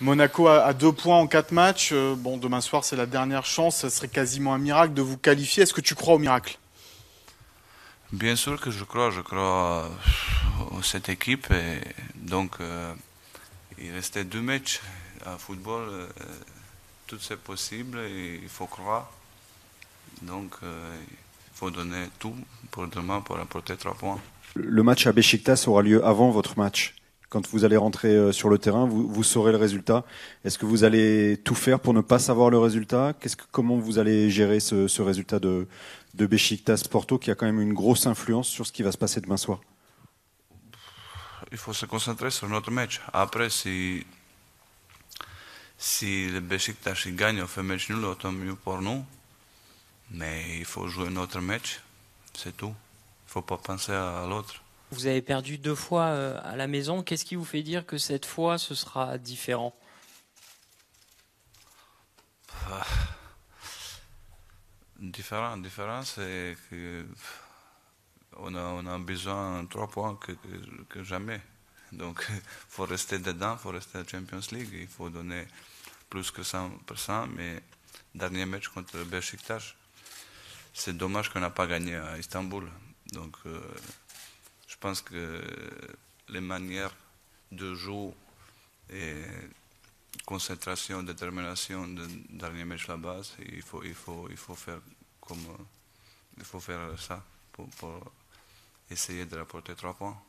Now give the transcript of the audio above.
Monaco a 2 points en 4 matchs. Bon, demain soir, c'est la dernière chance. Ça serait quasiment un miracle de vous qualifier. Est-ce que tu crois au miracle? Bien sûr que je crois. Je crois en cette équipe. Et donc, il restait 2 matchs à football. Tout c'est possible et il faut croire. Donc, il faut donner tout pour demain pour apporter 3 points. Le match à Beşiktaş aura lieu avant votre match. Quand vous allez rentrer sur le terrain, vous saurez le résultat. Est-ce que vous allez tout faire pour ne pas savoir le résultat? Comment vous allez gérer ce résultat de Beşiktaş-Porto qui a quand même une grosse influence sur ce qui va se passer demain soir? Il faut se concentrer sur notre match. Après, si le Beşiktaş gagne, on fait match nul, autant mieux pour nous. Mais il faut jouer notre match, c'est tout. Il ne faut pas penser à l'autre. Vous avez perdu 2 fois à la maison. Qu'est-ce qui vous fait dire que cette fois, ce sera différent? Différent, c'est qu'on a besoin de 3 points que jamais. Donc, il faut rester dedans, il faut rester à la Champions League. Il faut donner plus que 100%. Mais dernier match contre le Beşiktaş, c'est dommage qu'on n'a pas gagné à Istanbul. Donc... je pense que les manières de jouer et concentration, détermination de dernier match là-bas, il faut faire ça pour essayer de rapporter 3 points.